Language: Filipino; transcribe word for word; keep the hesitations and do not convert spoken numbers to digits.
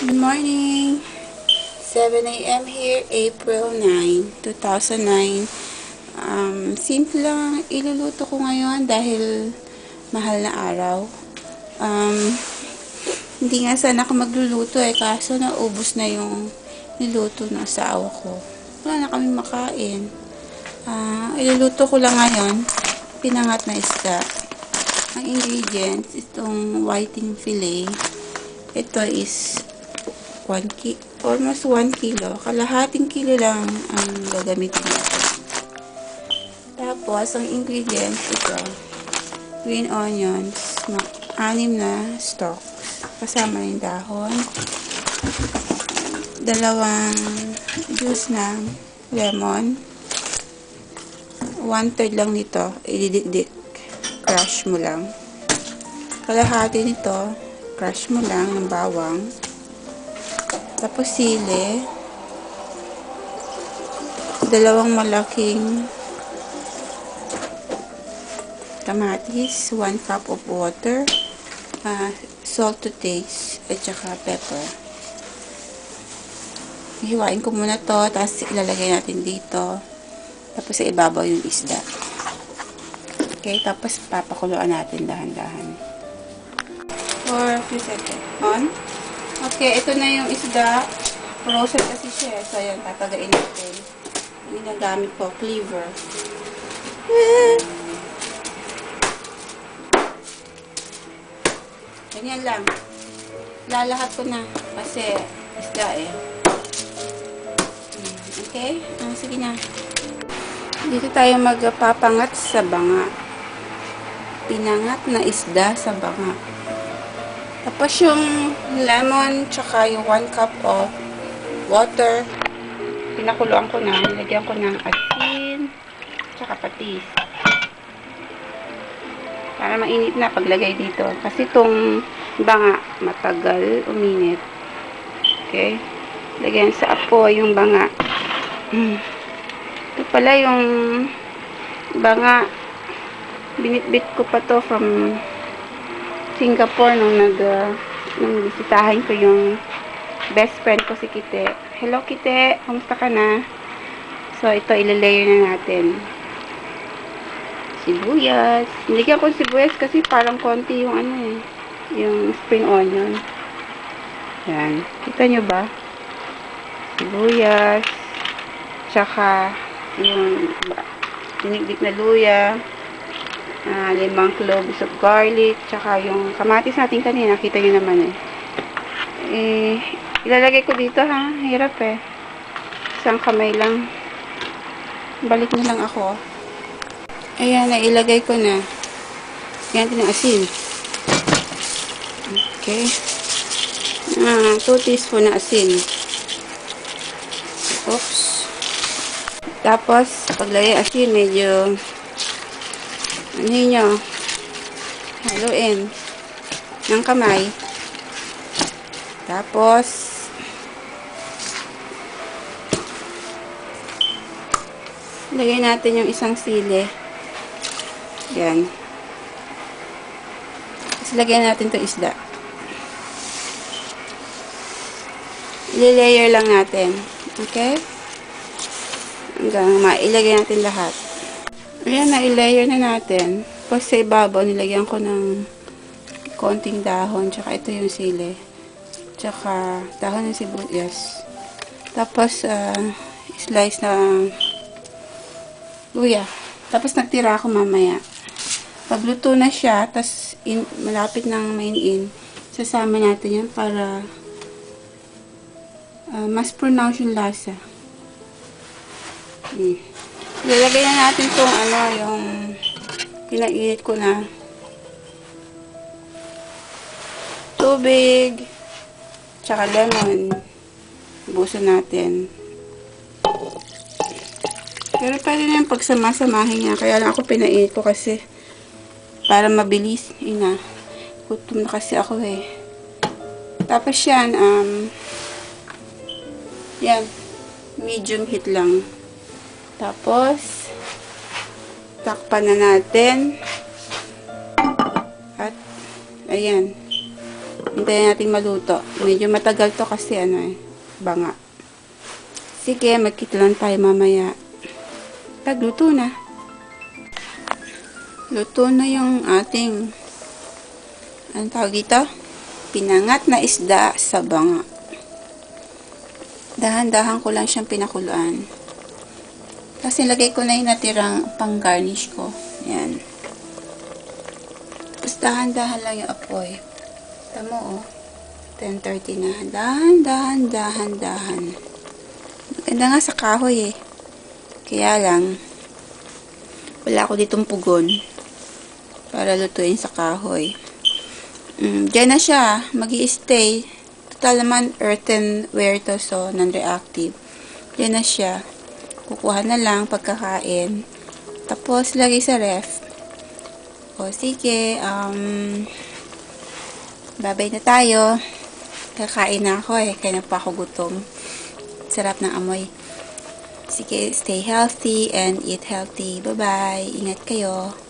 Good morning. seven A M here, April ninth, two thousand nine. Um, simple lang iluluto ko ngayon dahil mahal na araw. Um, hindi nga sana ako magluluto eh, kaso naubos na yung niluto ng asawa ko. Wala na kami makain. Uh, iluluto ko lang ngayon, pinangat na isda. Ang ingredients, itong whiting fillet. Ito is one ki almost one kilo. Kalahating kilo lang ang gagamitin natin. Tapos, ang ingredients, ito, green onions, anim na stalks. Kasama yung dahon. Dalawang juice ng lemon. one third lang nito. Ididikdik. Crush mo lang. Kalahati nito. Crush mo lang ng bawang. Tapos sili. Dalawang malaking kamatis. one cup of water. Uh, salt to taste at saka pepper. Hiwain ko muna to, tapos ilalagay natin dito, tapos sa ibabaw yung isda. Okay, tapos papakuluan natin dahan-dahan for a few seconds. Okay, ito na yung isda, frozen kasi siya, so yan, tatagain natin. Yung ginagamit ko, cleaver. Ganyan lang. Lalahat ko na kasi isda eh. Okay? Ah, sige na. Dito tayo magpapangat sa banga. Pinangat na isda sa banga. Tapos yung lemon tsaka yung one cup of water. Pinakuluan ko na. Nilagyan ko ng asin tsaka patis. Para mainit na paglagay dito. Kasi itong banga matagal uminit. Okay? Lagyan sa apoy yung banga. Hmm. Ito pala yung banga. Binitbit ko pa to from Singapore nung nag uh, nung bisitahin ko yung best friend ko si Kite. Hello Kite, kamusta ka na? So ito ilalayer na natin. Sibuyas. Hindi ko sibuyas kasi parang konti yung ano eh, yung spring onion. Yan. Kita nyo ba? Sibuyas. Tsaka yung dinigdik na luya, uh, limang cloves of garlic, tsaka yung kamatis natin kanina, nakita nyo naman eh. eh. Ilalagay ko dito ha, hirap eh. Isang kamay lang. Balik na lang ako. Ayan, nailagay ko na. Ayan din ang asin. Okay. Ah, two teaspoon na asin. Oops. Tapos, paglagay asin, medyo ano nyo, haluin ng kamay. Tapos, lagay natin yung isang sili. Yan. Tapos, lagyan natin itong isda. Ile-layer lang natin. Okay? Hanggang mailagay natin lahat. Ayan, nailayer na natin. Tapos sa ibabaw, nilagyan ko ng konting dahon. Tsaka ito yung sili. Tsaka dahon ng sibuyas. Tapos, uh, slice na luya. Tapos, nagtira ako mamaya. Pagluto na siya, tapos malapit ng mainin, sasama natin yan para uh, mas pronounce yung lasa. Hmm. Ilalagay na natin itong ano, yung pinainit ko na tubig tsaka lemon. Buso natin. Pero pwede na yung pagsamasamahin niya. Kaya lang ako pinainit ko kasi para mabilis. Ina. Gutom na kasi ako eh. Tapos yan, um, yan. Medium heat lang. Tapos, takpan na natin. At, ayan. Hintayin natin maluto. Medyo matagal to kasi ano eh, banga. Sige, magkita lang tayo mamaya. Pagluto na. Luto na yung ating, ano tawag dito? Pinangat na isda sa banga. Dahan-dahan ko lang siyang pinakuluan. Kasi lagay ko na yung natirang pang-garnish ko. Yan. Tapos dahan-dahan lang yung apoy. Tamo oh. ten thirty na. Dahan, dahan, dahan, dahan. Maganda nga sa kahoy eh. Kaya lang, wala ko ditong pugon para lutuin sa kahoy. Mm, diyan na siya. Mag-i-stay. Total naman earthenware to, so non-reactive. Diyan na siya. Kukuha na lang pagkakain. Tapos, lagay sa ref. O, sige. Um... Babay na tayo. Kakain na ako eh. Kaya na pa ako gutom. Sarap ng amoy. Sige, stay healthy and eat healthy. Bye-bye. Ingat kayo.